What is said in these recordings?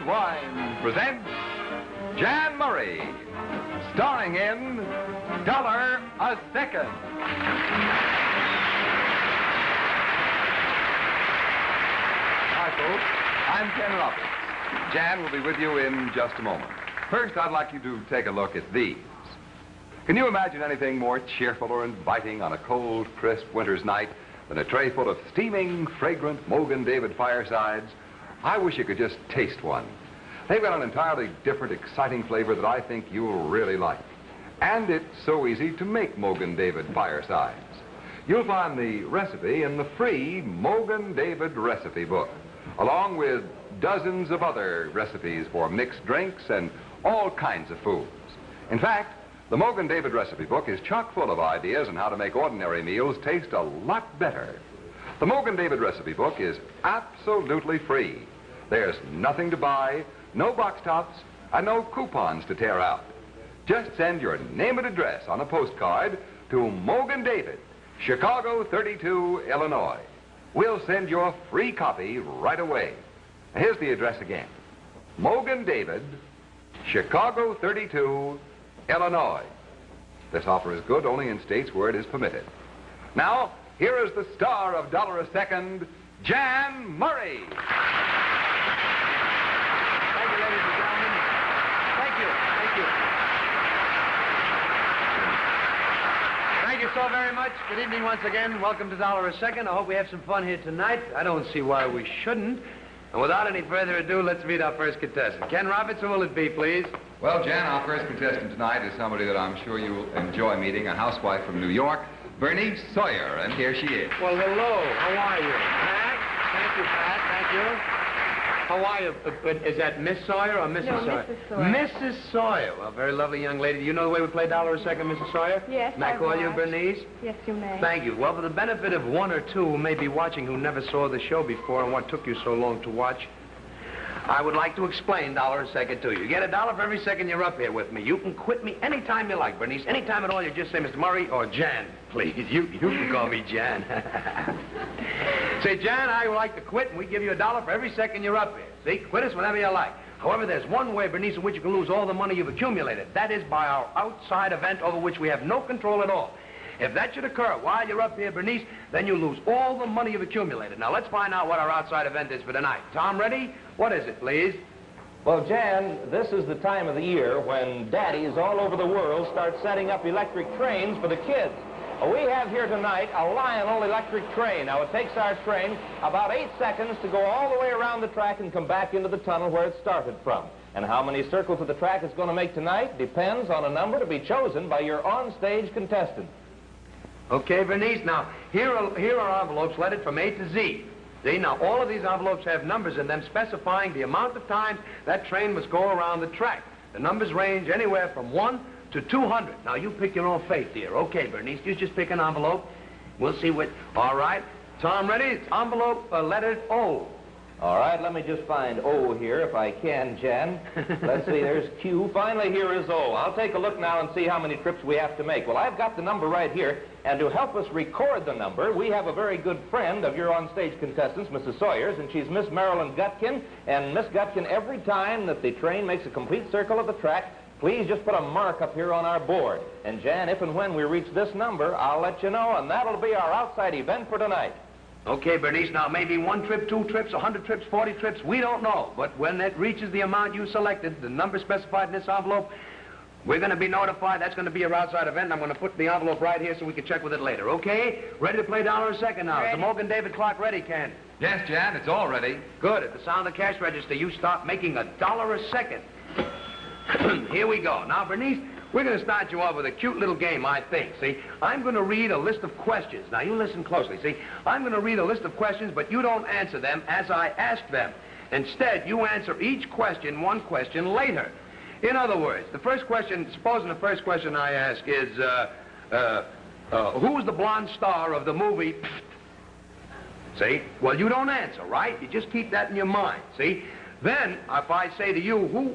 Good Wine presents Jan Murray, starring in Dollar a Second. Hi, folks. I'm Ken Roberts. Jan will be with you in just a moment. First, I'd like you to take a look at these. Can you imagine anything more cheerful or inviting on a cold, crisp winter's night than a tray full of steaming, fragrant Mogen David firesides? I wish you could just taste one. They've got an entirely different, exciting flavor that I think you'll really like. And it's so easy to make Mogen David firesides. You'll find the recipe in the free Mogen David recipe book, along with dozens of other recipes for mixed drinks and all kinds of foods. In fact, the Mogen David recipe book is chock full of ideas on how to make ordinary meals taste a lot better. The Mogen David recipe book is absolutely free. There's nothing to buy, no box tops, and no coupons to tear out. Just send your name and address on a postcard to Mogen David, Chicago 32, Illinois. We'll send you a free copy right away. Here's the address again. Mogen David, Chicago 32, Illinois. This offer is good only in states where it is permitted. Now, here is the star of Dollar a Second, Jan Murray. Thank you, ladies and gentlemen. Thank you. Thank you. Thank you so very much. Good evening once again. Welcome to Dollar a Second. I hope we have some fun here tonight. I don't see why we shouldn't. And without any further ado, let's meet our first contestant. Ken Roberts, who will it be, please? Well, Jan, our first contestant tonight is somebody that I'm sure you'll enjoy meeting, a housewife from New York, Bernice Sawyer, and here she is. Well, hello. How are you? Pat? Thank you, Pat. Thank you. How are you? Is that Miss Sawyer or Mrs. Sawyer? Mrs. Sawyer. Mrs. Sawyer. Well, very lovely young lady. Do you know the way we play Dollar a Second, Mrs. Sawyer? Yes, may I call you Bernice? Yes, you may. Thank you. Well, for the benefit of one or two who may be watching who never saw the show before and what took you so long to watch, I would like to explain Dollar a Second to you. You get $1 for every second you're up here with me. You can quit me anytime you like, Bernice. Anytime at all, you just say Mr. Murray or Jan, please. You can call me Jan. Say, Jan, I would like to quit, and we give you $1 for every second you're up here. See, quit us whenever you like. However, there's one way, Bernice, in which you can lose all the money you've accumulated. That is by our outside event over which we have no control at all. If that should occur while you're up here, Bernice, then you lose all the money you've accumulated. Now, let's find out what our outside event is for tonight. Tom, ready? What is it, please? Well, Jan, this is the time of the year when daddies all over the world start setting up electric trains for the kids. We have here tonight a Lionel electric train. Now, it takes our train about 8 seconds to go all the way around the track and come back into the tunnel where it started from. And how many circles of the track it's going to make tonight depends on a number to be chosen by your on-stage contestant. Okay, Bernice, now, here are envelopes lettered from A to Z. See, now, all of these envelopes have numbers in them specifying the amount of times that train must go around the track. The numbers range anywhere from 1 to 200. Now, you pick your own fate, dear. Okay, Bernice, you just pick an envelope. We'll see what... All right. Tom, ready? It's envelope lettered O. All right, let me just find O here, if I can, Jan. Let's see, there's Q. Finally, here is O. I'll take a look now and see how many trips we have to make. Well, I've got the number right here, and to help us record the number, we have a very good friend of your on-stage contestants, Mrs. Sawyer's, and she's Miss Marilyn Gutkin. And Miss Gutkin, every time that the train makes a complete circle of the track, please just put a mark up here on our board. And, Jan, if and when we reach this number, I'll let you know, and that'll be our outside event for tonight. Okay, Bernice, now maybe 1 trip, 2 trips, 100 trips, 40 trips, we don't know. But when it reaches the amount you selected, the number specified in this envelope, we're going to be notified. That's going to be your outside event. I'm going to put the envelope right here so we can check with it later, okay? Ready to play Dollar a Second now. Is the Mogen David clock ready, Ken? Yes, Jan, it's all ready. Good. At the sound of the cash register, you start making $1 a second. Here we go. Now, Bernice, we're going to start you off with a cute little game, I think, see? I'm going to read a list of questions. Now, you listen closely, see? I'm going to read a list of questions, but you don't answer them as I ask them. Instead, you answer each question one question later. In other words, the first question, supposing the first question I ask is, who's the blonde star of the movie? See? Well, you don't answer, right? You just keep that in your mind, see? Then, if I say to you,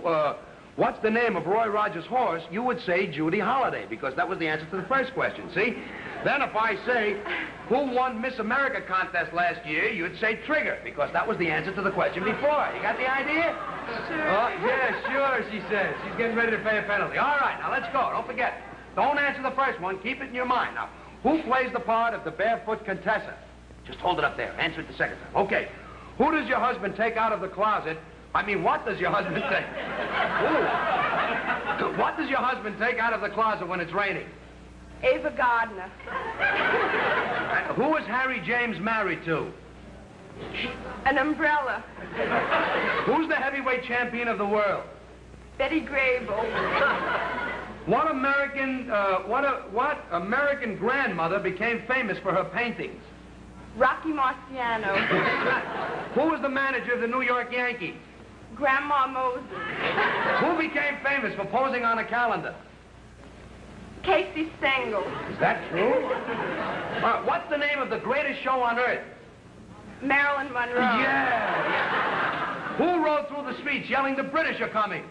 what's the name of Roy Rogers' horse? You would say Judy Holiday, because that was the answer to the first question, see? Then if I say, who won Miss America contest last year, you'd say Trigger, because that was the answer to the question before. You got the idea? Sure. Oh, yeah, sure, she says. She's getting ready to pay a penalty. All right, now let's go. Don't forget. Don't answer the first one. Keep it in your mind. Now, who plays the part of the barefoot Contessa? Just hold it up there. Answer it the second time. Okay. Who does your husband take out of the closet? I mean, what does your husband take? Ooh. What does your husband take out of the closet when it's raining? Ava Gardner. Who is Harry James married to? An umbrella. Who's the heavyweight champion of the world? Betty Grable. What American grandmother became famous for her paintings? Rocky Marciano. Who was the manager of the New York Yankees? Grandma Moses. Who became famous for posing on a calendar? Casey Stengel. Is that true? What's the name of the greatest show on earth? Marilyn Monroe. Yeah. Who rode through the streets yelling, "The British are coming"?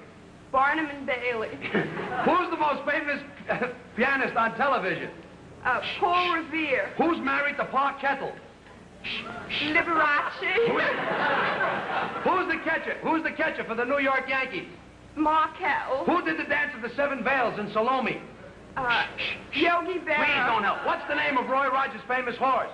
Barnum and Bailey. Who's the most famous pianist on television? Paul Revere. Who's married to Pa Kettle? Liberace. Who's the catcher for the New York Yankees? Ma Kettle. Who did the dance of the Seven Veils in Salome? Yogi Berra. Please don't help. What's the name of Roy Rogers' famous horse?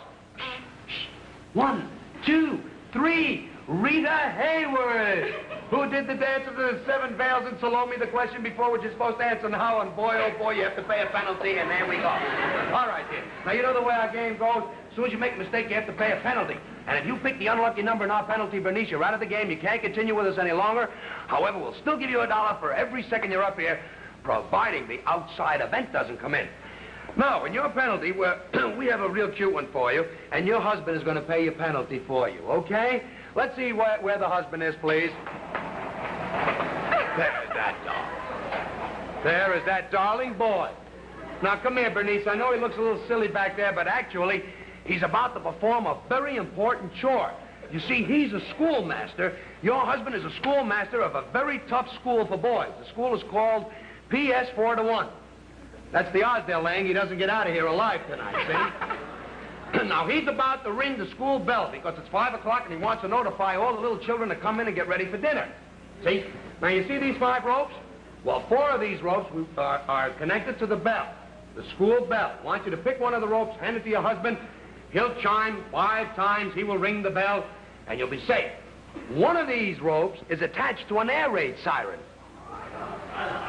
1, 2, 3. Rita Hayworth. Who did the dance of the Seven Veils in Salome, the question before which you're supposed to answer now, and boy, oh boy, you have to pay a penalty, and there we go. All right, dear. Now, you know the way our game goes. As soon as you make a mistake, you have to pay a penalty. And if you pick the unlucky number in our penalty, Bernice, you're out of the game. You can't continue with us any longer. However, we'll still give you $1 for every second you're up here, providing the outside event doesn't come in. Now, in your penalty, we have a real cute one for you, and your husband is going to pay your penalty for you, okay? Let's see where the husband is, please. There is that darling. There is that darling boy. Now, come here, Bernice. I know he looks a little silly back there, but actually, he's about to perform a very important chore. You see, he's a schoolmaster. Your husband is a schoolmaster of a very tough school for boys. The school is called PS 4 to 1. That's the odds they're laying. He doesn't get out of here alive tonight, see? Now, he's about to ring the school bell because it's 5 o'clock and he wants to notify all the little children to come in and get ready for dinner. See? Now, you see these 5 ropes? Well, 4 of these ropes are connected to the bell, the school bell. I want you to pick one of the ropes, hand it to your husband. He'll chime 5 times. He will ring the bell, and you'll be safe. One of these ropes is attached to an air raid siren.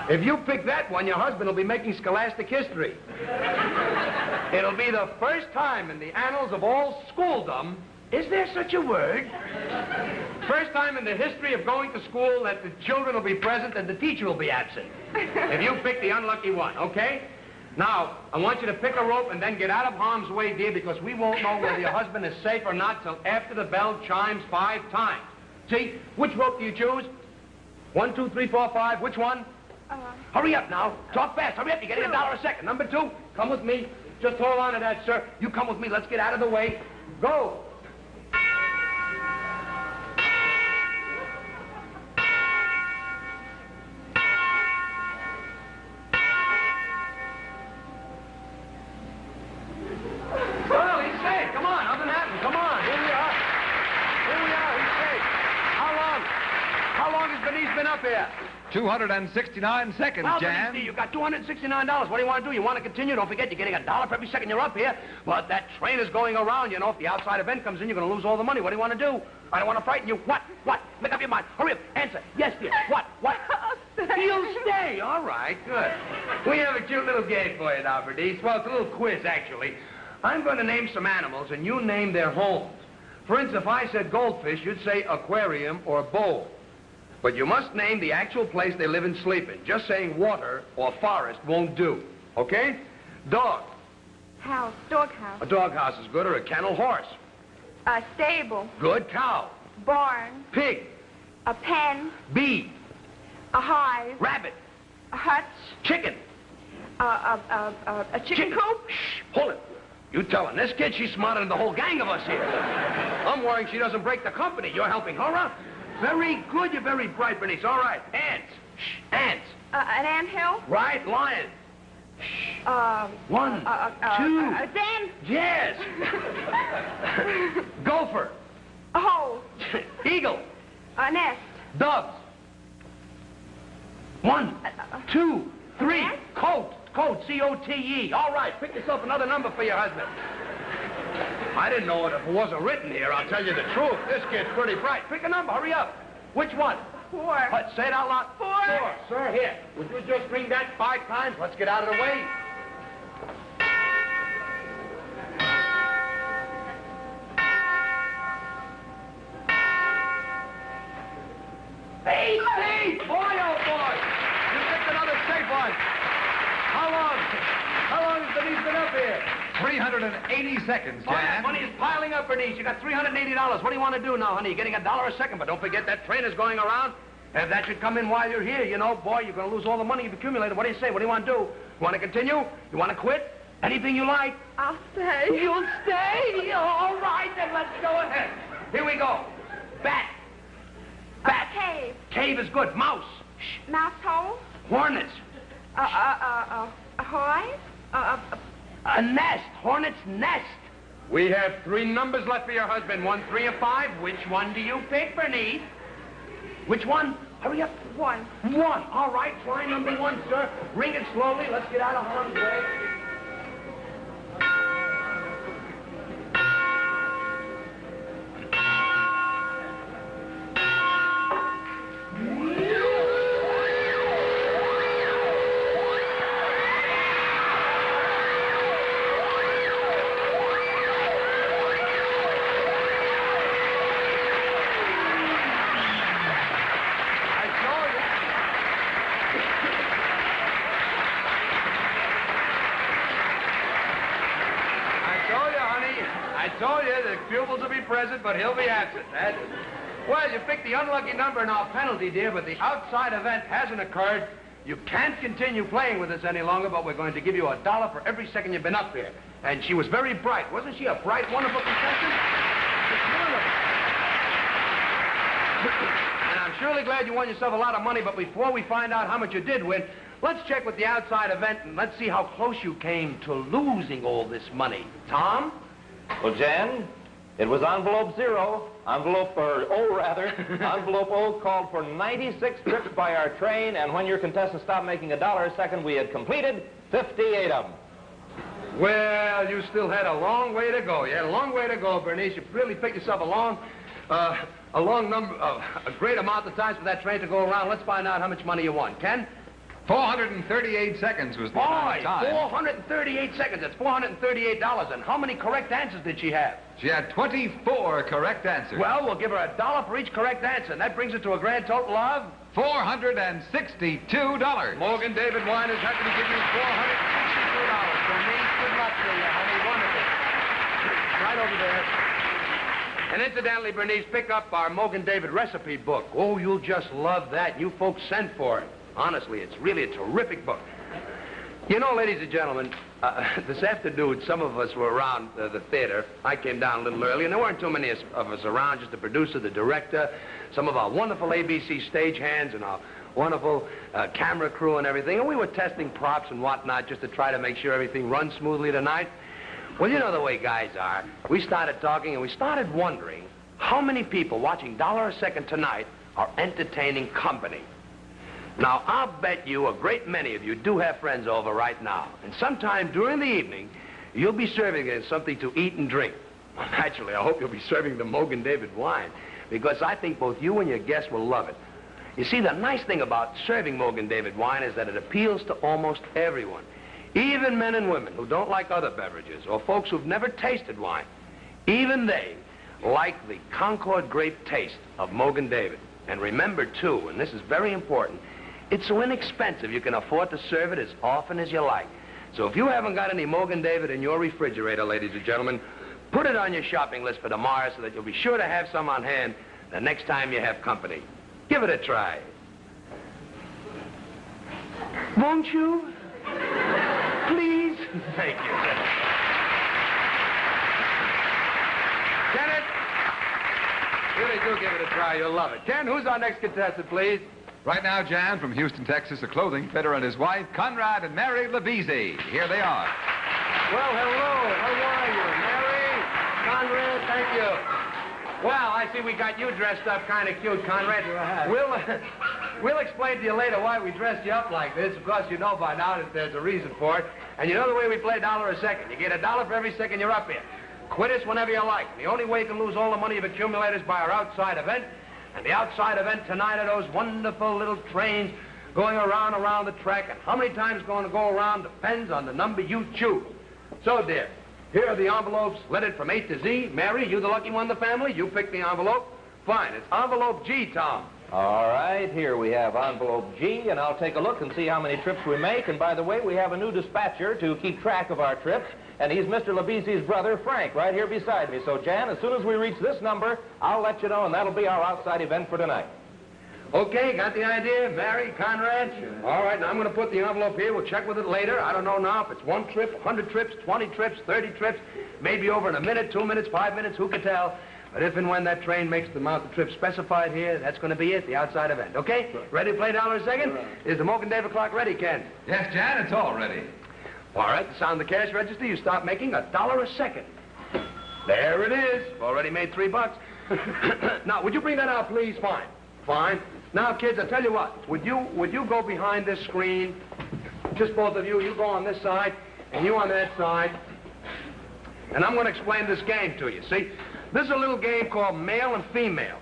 If you pick that one, your husband will be making scholastic history. It'll be the first time in the annals of all schooldom. Is there such a word? First time in the history of going to school that the children will be present and the teacher will be absent. If you pick the unlucky one, okay? Now, I want you to pick a rope and then get out of harm's way, dear, because we won't know whether your husband is safe or not till after the bell chimes 5 times. See? Which rope do you choose? 1, 2, 3, 4, 5. Which one? Hurry up now. Talk fast. Hurry up. You're getting $1 a second. Number 2, come with me. Just hold on to that, sir. You come with me. Let's get out of the way. Go. Well, he's safe. Come on. Nothing happened. Come on. Here we are. Here we are. He's safe. How long has Bernice been up here? 269 seconds, well, Jan. You got $269. What do you want to do? You want to continue? Don't forget, you're getting $1 for every second you're up here. But that train is going around, you know. If the outside event comes in, you're going to lose all the money. What do you want to do? I don't want to frighten you. What? What? Make up your mind. Hurry up. Answer. Yes, dear. What? What? You'll stay. All right, good. We have a cute little game for you now, Bernice. Well, it's a little quiz, actually. I'm going to name some animals, and you name their homes. For instance, if I said goldfish, you'd say aquarium or bowl. But you must name the actual place they live and sleep in. Just saying water or forest won't do. Okay? Dog. House. Doghouse. A doghouse is good, or a kennel horse. A stable. Good. Cow. Barn. Pig. A pen. Bee. A hive. Rabbit. A hutch. Chicken. A chicken coop. Shh. Hold it. You tell her. This kid, she's smarter than the whole gang of us here. I'm worrying she doesn't break the company. You're helping her out. Very good. You're very bright, Bernice. All right. Ants. Shh. Ants. An anthill? Right. Lion. Shh. One, two. Sam? Yes. Gopher. A hole. Eagle. A nest. Doves. One, two, three. Coat. Coat. C-O-T-E. All right. Pick yourself another number for your husband. I didn't know it if it wasn't written here. I'll tell you the truth. This kid's pretty bright. Pick a number. Hurry up. Which one? Four. What? Say it out loud. Four. Four. Sir, here. Would you just ring that 5 times? Let's get out of the way. Hey! Boy, oh boy! You picked another safe one. How long has Bernice been up here? 380 seconds, Jan. That money is piling up, Bernice. You got $380. What do you want to do now, honey? You're getting $1 a second, but don't forget that train is going around. And if that should come in while you're here, you know, boy, you're going to lose all the money you've accumulated. What do you say? What do you want to do? You want to continue? You want to quit? Anything you like. I'll stay. You'll stay? All right, then let's go ahead. Here we go. Bat. Bat. Cave. Cave is good. Mouse. Shh. Mouse hole. Hornets. Ahoy. A nest. Hornet's nest. We have 3 numbers left for your husband. 1, 3, and 5. Which one do you pick, Bernice? Which one? Hurry up. 1. 1. All right. Try number 1, sir. Ring it slowly. Let's get out of harm's way. But he'll be absent. That's it. Well, you picked the unlucky number in our penalty, dear, but the outside event hasn't occurred. You can't continue playing with us any longer, but we're going to give you $1 for every second you've been up here. And she was very bright. Wasn't she a bright, wonderful contestant? And I'm surely glad you won yourself a lot of money, but before we find out how much you did win, let's check with the outside event and let's see how close you came to losing all this money. Tom? Well, Jan? It was envelope 0, envelope O called for 96 trips by our train, and when your contestant stopped making $1 a second, we had completed 58 of them. Well, you still had a long way to go. You had a long way to go, Bernice. You really picked yourself a great amount of times for that train to go around. Let's find out how much money you won. Ken? 438 seconds was the amount of time. 438 seconds. That's $438. And how many correct answers did she have? She had 24 correct answers. Well, we'll give her $1 for each correct answer. And that brings it to a grand total of $462. Mogen David Wine is happy to give you $462. For me, good luck to you, honey. Wonderful. Right over there. And incidentally, Bernice, pick up our Mogen David recipe book. Oh, you'll just love that. You folks sent for it. Honestly, it's really a terrific book. You know, ladies and gentlemen, this afternoon, some of us were around the theater. I came down a little early, and there weren't too many of us around, just the producer, the director, some of our wonderful ABC stagehands and our wonderful camera crew and everything. And we were testing props and whatnot just to try to make sure everything runs smoothly tonight. Well, you know the way guys are. We started talking, and we started wondering how many people watching Dollar a Second tonight are entertaining company. Now, I'll bet you a great many of you do have friends over right now. And sometime during the evening, you'll be serving them something to eat and drink. Well, naturally, I hope you'll be serving the Mogen David wine, because I think both you and your guests will love it. You see, the nice thing about serving Mogen David wine is that it appeals to almost everyone, even men and women who don't like other beverages or folks who've never tasted wine. Even they like the Concord grape taste of Mogen David. And remember, too, and this is very important, it's so inexpensive, you can afford to serve it as often as you like. So if you haven't got any Mogen David in your refrigerator, ladies and gentlemen, put it on your shopping list for tomorrow so that you'll be sure to have some on hand the next time you have company. Give it a try. Won't you? Please? Thank you. Kenneth, really do give it a try. You'll love it. Ken, who's our next contestant, please? Right now, Jan, from Houston, Texas, a clothing fitter and his wife, Conrad and Mary Levese. Here they are. Well, hello. How are you, Mary? Conrad, thank you. Wow, I see we got you dressed up kind of cute, Conrad. We'll explain to you later why we dressed you up like this. Of course, you know by now that there's a reason for it. And you know the way we play dollar a second. You get a dollar for every second you're up here. Quit us whenever you like. The only way you can lose all the money you've accumulated is by our outside event. And the outside event tonight are those wonderful little trains going around the track. And how many times it's going to go around depends on the number you choose. So, dear, here are the envelopes lettered from A to Z. Mary, you the lucky one in the family. You pick the envelope. Fine. It's envelope G, Tom. All right. Here we have envelope G, and I'll take a look and see how many trips we make. And by the way, we have a new dispatcher to keep track of our trips. And he's Mr. Levese's brother, Frank, right here beside me. So, Jan, as soon as we reach this number, I'll let you know, and that'll be our outside event for tonight. Okay, got the idea, Mary, Conrad? Sure. All right, now I'm going to put the envelope here. We'll check with it later. I don't know now if it's one trip, 100 trips, 20 trips, 30 trips, maybe over in a minute, 2 minutes, 5 minutes, who could tell? But if and when that train makes the amount of trips specified here, that's going to be it, the outside event. Okay? Sure. Ready to play dollar a second? Right. Is the Mogen David clock ready, Ken? Yes, Jan, it's all ready. All right, to sound the cash register, you start making a dollar a second. There it is. Already made $3. Now, would you bring that out, please? Fine. Fine. Now, kids, I tell you what. Would you go behind this screen? Just both of you. You go on this side, and you on that side. And I'm going to explain this game to you, see? This is a little game called male and female.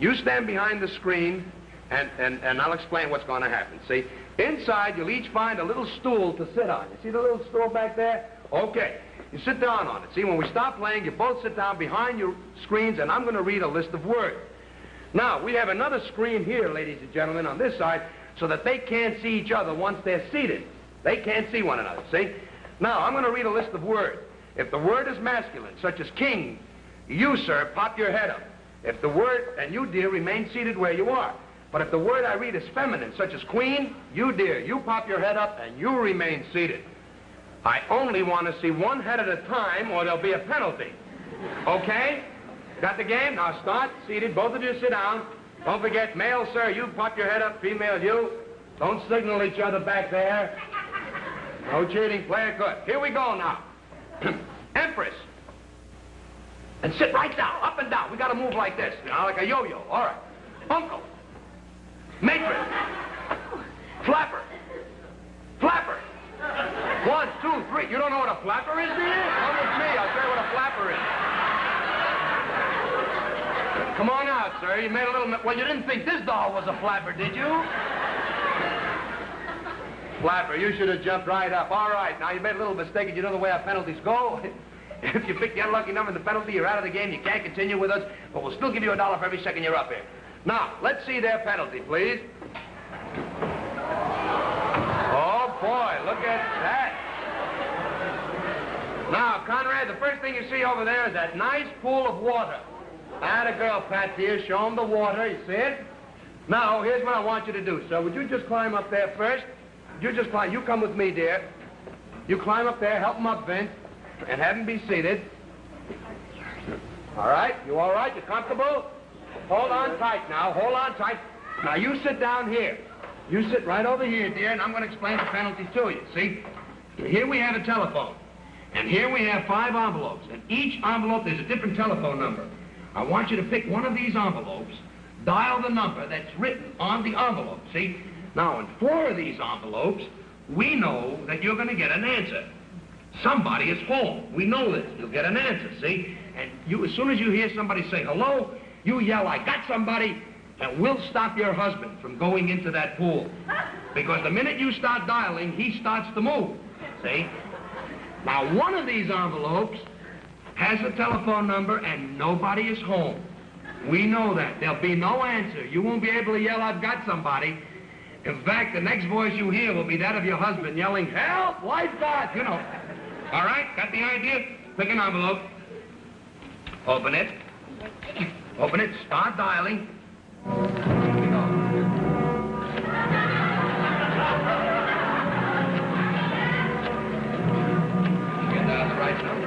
You stand behind the screen, and I'll explain what's going to happen, see? Inside, you'll each find a little stool to sit on. You see the little stool back there? Okay. You sit down on it. See, when we stop playing, you both sit down behind your screens, and I'm going to read a list of words. Now, we have another screen here, ladies and gentlemen, on this side, so that they can't see each other once they're seated. They can't see one another, see? Now, I'm going to read a list of words. If the word is masculine, such as king, you, sir, pop your head up. If the word, and you, dear, remain seated where you are. But if the word I read is feminine, such as queen, you, dear, you pop your head up and you remain seated. I only want to see one head at a time or there'll be a penalty. Okay? Got the game? Now start, seated. Both of you sit down. Don't forget, male, sir, you pop your head up. Female, you. Don't signal each other back there. No cheating. Play it good. Here we go now. Empress. And sit right down, up and down. We got to move like this, you know, like a yo-yo. All right. Uncle. Matron. Flapper. Flapper. 1, 2, 3. You don't know what a flapper is, do you? Come with me. I'll tell you what a flapper is. Come on out, sir. You made a little... Well, you didn't think this doll was a flapper, did you? Flapper, you should have jumped right up. All right. Now, you made a little mistake, and you know the way our penalties go. If you pick the unlucky number in the penalty, you're out of the game. You can't continue with us, but we'll still give you a dollar for every second you're up here. Now, let's see their penalty, please. Oh, boy, look at that. Now, Conrad, the first thing you see over there is that nice pool of water. Atta girl, Pat, dear. Show them the water. You see it? Now, here's what I want you to do, sir. Would you just climb up there first? You just climb. You come with me, dear. You climb up there, help them up, Vince, and have them be seated. All right? You all right? You comfortable? Hold on tight now. Hold on tight. Now, you sit down here. You sit right over here, dear, and I'm going to explain the penalty to you, see? Here we have a telephone, and here we have 5 envelopes, and each envelope there's a different telephone number. I want you to pick one of these envelopes, dial the number that's written on the envelope, see? Now, in 4 of these envelopes, we know that you're going to get an answer. Somebody is home. We know this. You'll get an answer, see? And you, as soon as you hear somebody say hello, you yell, I got somebody, and we'll stop your husband from going into that pool. Because the minute you start dialing, he starts to move, see? Now, one of these envelopes has a telephone number and nobody is home. We know that. There'll be no answer. You won't be able to yell, I've got somebody. In fact, the next voice you hear will be that of your husband yelling, help, lifeguard, you know. All right, got the idea? Pick an envelope. Open it. Open it. Start dialing. Here we go. You can dial the right number.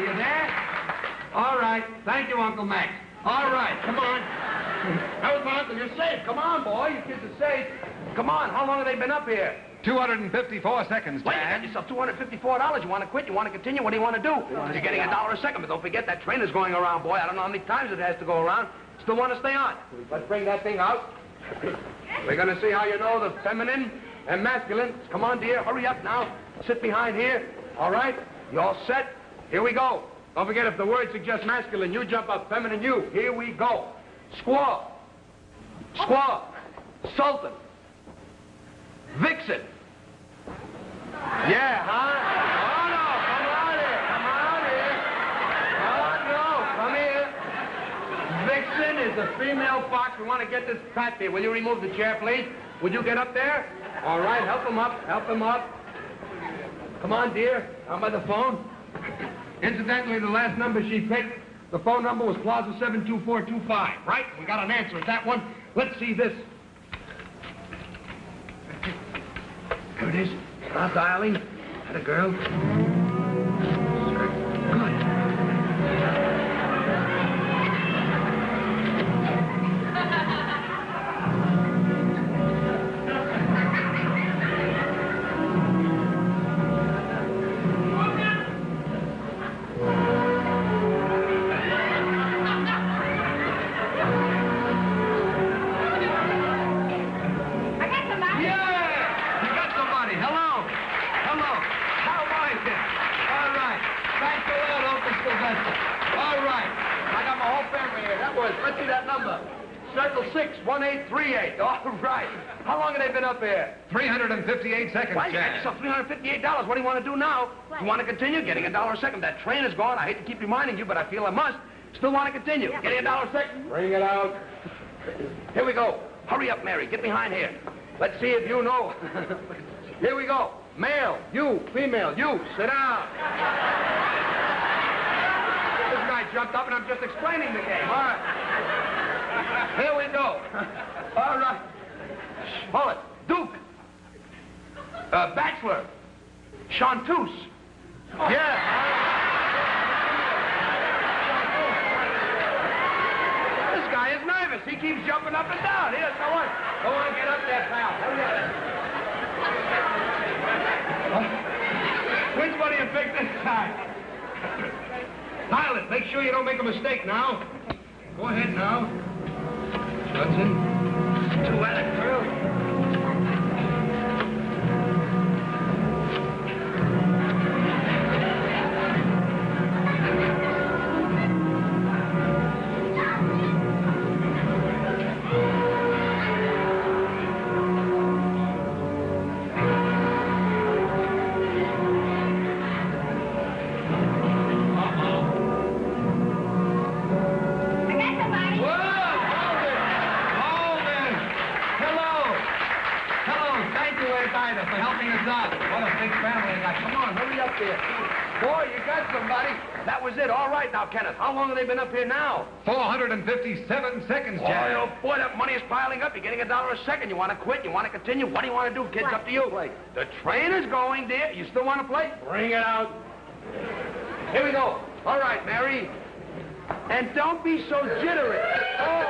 Are you there? All right. Thank you, Uncle Max. All right, come on. That was my uncle. You're safe. Come on, boy. You kids are safe. Come on. How long have they been up here? 254 seconds, Dad. Wait, you got yourself $254. You want to quit? You want to continue? What do you want to do? You're getting $1 a second, but don't forget that train is going around, boy. I don't know how many times it has to go around. Still want to stay on. Let's bring that thing out. We're going to see how you know the feminine and masculine. Come on, dear. Hurry up now. Sit behind here. All right? You all set? Here we go. Don't forget, if the word suggests masculine, you jump up. Feminine, you. Here we go. Squaw. Squaw. Sultan. Vixen. Yeah, huh? Oh, no, come on here. Come on here. Oh, no, come here. Vixen is a female fox. We want to get this cat here. Will you remove the chair, please? Would you get up there? All right, help him up. Help him up. Come on, dear. I'm by the phone. Incidentally, the last number she picked, the phone number was Plaza 72425, right? We got an answer at that one. Let's see this. There it is. Now, darling. Had a girl. Good. $58 seconds, Why, you got yourself $358. What do you want to do now? What? You want to continue getting $1 a second? That train is gone. I hate to keep reminding you, but I feel I must. Still want to continue. Yeah. Getting $1 a second. Bring it out. Here we go. Hurry up, Mary. Get behind here. Let's see if you know. Here we go. Male, you. Female, you. Sit down. This guy jumped up, and I'm just explaining the game. All right. Here we go. All right. Bullet. Duke. Bachelor. Chanteuse. Oh. Yeah. This guy is nervous. He keeps jumping up and down. Here, no one. Don't want to get up there, pal. Which one do you pick this time? Pilot, make sure you don't make a mistake now. Go ahead now. Judson. Two at a curl. Kenneth, how long have they been up here now? 457 seconds, Jack. Oh, boy, that money is piling up. You're getting $1 a second. You want to quit? You want to continue? What do you want to do, kids? Right. Up to you. Right. The train is going, dear. You still want to play? Bring it out. Here we go. All right, Mary. And don't be so jittery. Oh.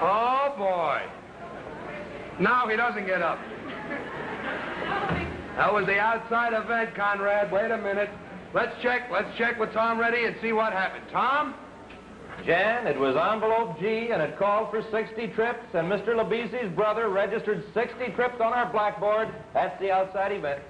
Oh, boy. Now he doesn't get up. That was the outside event, Conrad. Wait a minute. Let's check. Let's check with Tom Reddy and see what happened. Tom? Jan, it was envelope G, and it called for 60 trips, and Mr. Labese's brother registered 60 trips on our blackboard. That's the outside event.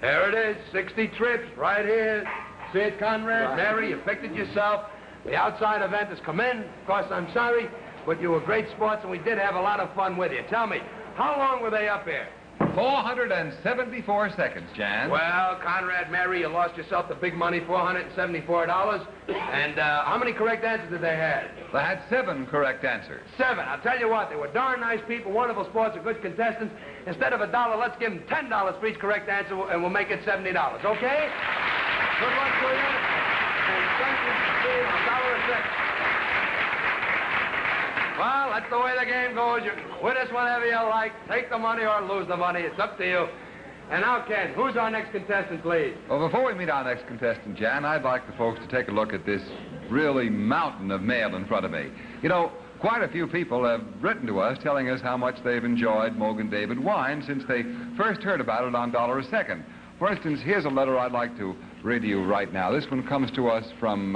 There it is, 60 trips, right here. See it, Conrad? Right. Mary, you picked it yourself. The outside event has come in. Of course, I'm sorry, but you were great sports, and we did have a lot of fun with you. Tell me, how long were they up here? 474 seconds, Jan. Well, Conrad, Mary, you lost yourself the big money, $474. And how many correct answers did they have? They had 7 correct answers. 7. I'll tell you what, they were darn nice people, wonderful sports, and good contestants. Instead of $1, let's give them $10 for each correct answer, and we'll make it $70, okay? Good luck to you. And thank you for being on $1 a second. Well, that's the way the game goes. You can quit us whenever you like, take the money or lose the money. It's up to you. And now, Ken, who's our next contestant, please? Well, before we meet our next contestant, Jan, I'd like the folks to take a look at this really mountain of mail in front of me. You know, quite a few people have written to us telling us how much they've enjoyed Mogen David wine since they first heard about it on Dollar a Second. For instance, here's a letter I'd like to read to you right now. This one comes to us from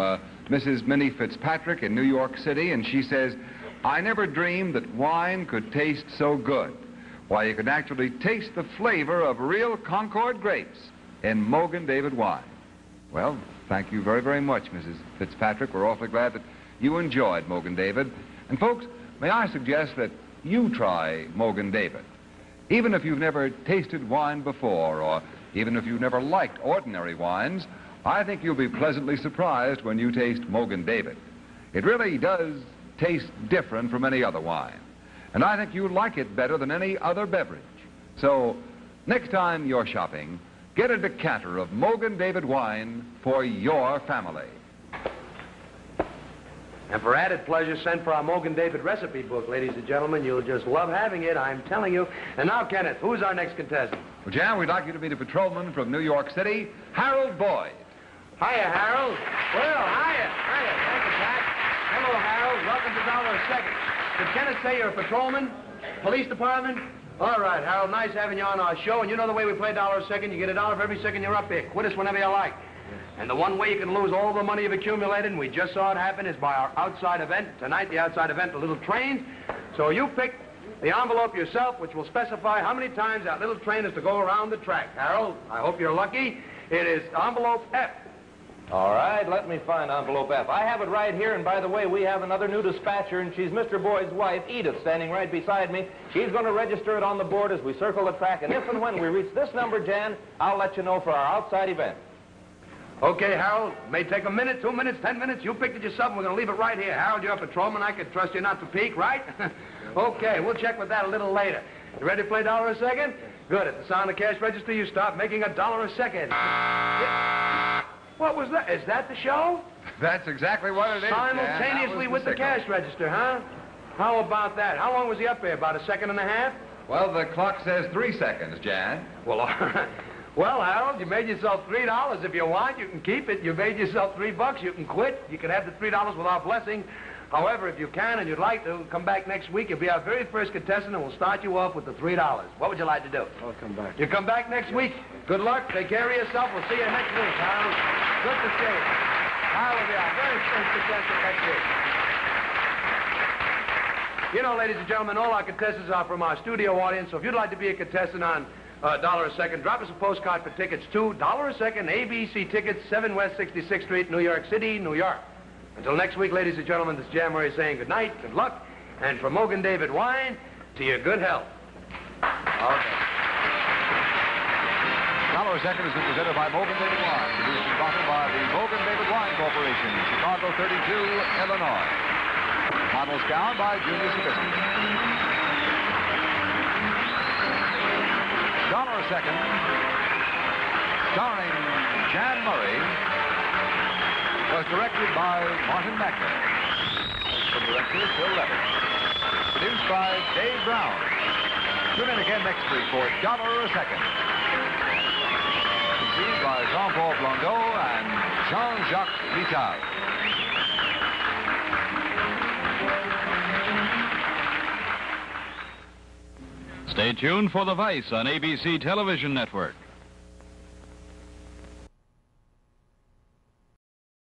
Mrs. Minnie Fitzpatrick in New York City, and she says, I never dreamed that wine could taste so good. Why, you can actually taste the flavor of real Concord grapes in Mogen David wine. Well, thank you very, very much, Mrs. Fitzpatrick. We're awfully glad that you enjoyed Mogen David. And folks, may I suggest that you try Mogen David. Even if you've never tasted wine before, or even if you've never liked ordinary wines, I think you'll be pleasantly surprised when you taste Mogen David. It really does taste different from any other wine. And I think you'll like it better than any other beverage. So, next time you're shopping, get a decanter of Mogen David wine for your family. And for added pleasure, send for our Mogen David recipe book, ladies and gentlemen. You'll just love having it, I'm telling you. And now, Kenneth, who's our next contestant? Well, Jan, we'd like you to meet a patrolman from New York City, Harold Boyd. Hiya, Harold. Well, hiya. Hiya. Thank you, Pat. Hello, Harold. Welcome to Dollar a Second. Did Kenneth say you're a patrolman? Police department? All right, Harold, nice having you on our show. And you know the way we play Dollar a Second. You get a dollar for every second you're up here. Quit us whenever you like. And the one way you can lose all the money you've accumulated, and we just saw it happen, is by our outside event. Tonight, the outside event, the little trains. So you pick the envelope yourself, which will specify how many times that little train is to go around the track. Harold, I hope you're lucky. It is envelope F. All right, let me find envelope F. I have it right here, and by the way, we have another new dispatcher, and she's Mr. Boyd's wife, Edith, standing right beside me. She's going to register it on the board as we circle the track, and if and when we reach this number, Jan, I'll let you know for our outside event. Okay, Harold, it may take a minute, 2 minutes, 10 minutes. You picked it yourself, and we're going to leave it right here. Harold, you're a patrolman. I could trust you not to peek, right? Okay, we'll check with that a little later. You ready to play Dollar a Second? Good. At the sound of the cash register, you start making a dollar a second. Yeah. What was that? Is that the show? That's exactly what it is. Simultaneously with the cash register, huh? How about that? How long was he up there? About a second and a half? Well, the clock says 3 seconds, Jan. Well, all right. Well, Harold, you made yourself $3. If you want, you can keep it. You made yourself $3. You can quit. You can have the $3 with our blessing. However, if you can and you'd like to, come back next week. You'll be our very first contestant, and we'll start you off with the $3. What would you like to do? I'll come back. You come back next week. Good luck. Take care of yourself. We'll see you next week, Harold. Good to see you. Harold will be our very first contestant next week. You know, ladies and gentlemen, all our contestants are from our studio audience, so if you'd like to be a contestant on Dollar a Second, drop us a postcard for tickets to Dollar a Second, ABC Tickets, 7 West 66th Street, New York City, New York. Until next week, ladies and gentlemen, this is Jan Murray saying good night, good luck, and from Mogen David wine, to your good health. Okay. Dollar a Second is presented by Mogen David Wine, produced and bottled by the Mogen David Wine Corporation, Chicago 32, Illinois. Models down by Judy Holiday. Dollar a Second, starring Jan Murray, was directed by Martin McClendon. The director, Phil Levin. Produced by Dave Brown. Tune in again next week for Dollar a Second. Conceived by Jean-Paul Blondeau and Jean-Jacques Rita. Stay tuned for The Vice on ABC Television Network.